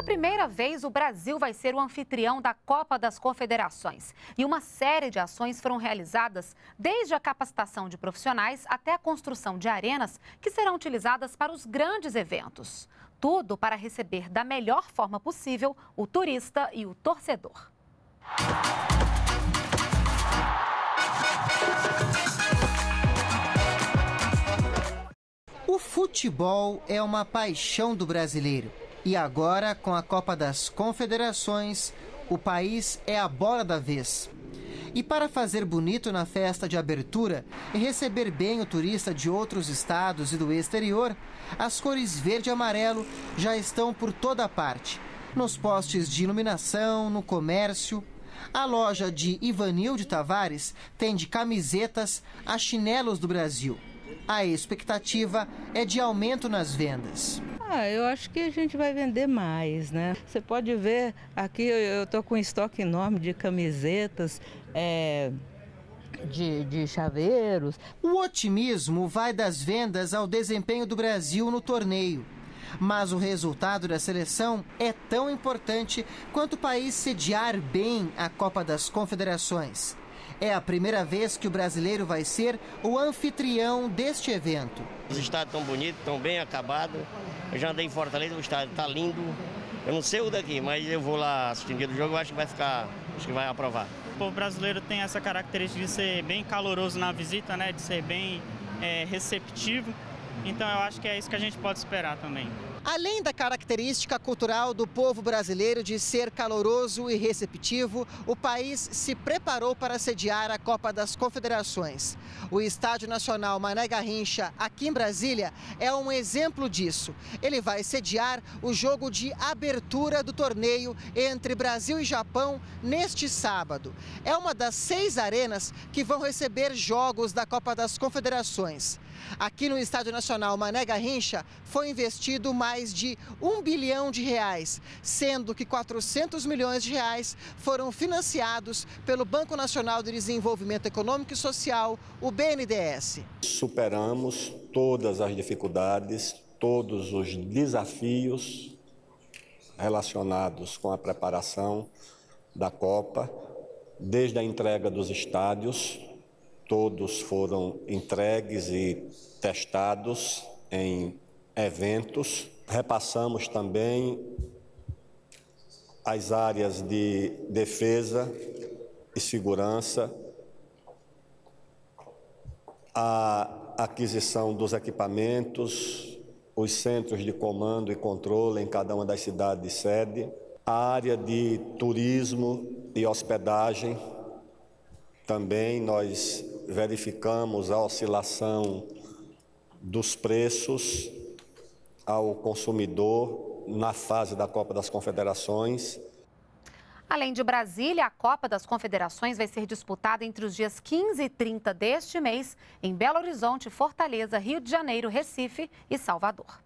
Pela primeira vez, o Brasil vai ser o anfitrião da Copa das Confederações. E uma série de ações foram realizadas, desde a capacitação de profissionais até a construção de arenas que serão utilizadas para os grandes eventos. Tudo para receber da melhor forma possível o turista e o torcedor. O futebol é uma paixão do brasileiro. E agora, com a Copa das Confederações, o país é a bola da vez. E para fazer bonito na festa de abertura e receber bem o turista de outros estados e do exterior, as cores verde e amarelo já estão por toda parte. Nos postes de iluminação, no comércio. A loja de Ivanildo Tavares tende camisetas a chinelos do Brasil. A expectativa é de aumento nas vendas. Eu acho que a gente vai vender mais, né? Você pode ver, aqui eu estou com um estoque enorme de camisetas, de chaveiros. O otimismo vai das vendas ao desempenho do Brasil no torneio. Mas o resultado da seleção é tão importante quanto o país sediar bem a Copa das Confederações. É a primeira vez que o brasileiro vai ser o anfitrião deste evento. Os estádios tão bonitos, tão bem acabados. Eu já andei em Fortaleza, o estádio está lindo. Eu não sei o daqui, mas eu vou lá assistir o dia do jogo, acho que vai aprovar. O povo brasileiro tem essa característica de ser bem caloroso na visita, né? De ser bem receptivo. Então eu acho que é isso que a gente pode esperar também. Além da característica cultural do povo brasileiro de ser caloroso e receptivo, o país se preparou para sediar a Copa das Confederações. O Estádio Nacional Mané Garrincha, aqui em Brasília, é um exemplo disso. Ele vai sediar o jogo de abertura do torneio entre Brasil e Japão neste sábado. É uma das 6 arenas que vão receber jogos da Copa das Confederações. Aqui no Estádio Nacional Mané Garrincha foi investido mais de R$ 1 bilhão, sendo que R$ 400 milhões foram financiados pelo Banco Nacional de Desenvolvimento Econômico e Social, o BNDES. Superamos todas as dificuldades, todos os desafios relacionados com a preparação da Copa, desde a entrega dos estádios. Todos foram entregues e testados em eventos. Repassamos também as áreas de defesa e segurança, a aquisição dos equipamentos, os centros de comando e controle em cada uma das cidades de sede, a área de turismo e hospedagem. Também nós verificamos a oscilação dos preços ao consumidor na fase da Copa das Confederações. Além de Brasília, a Copa das Confederações vai ser disputada entre os dias 15 e 30 deste mês, em Belo Horizonte, Fortaleza, Rio de Janeiro, Recife e Salvador.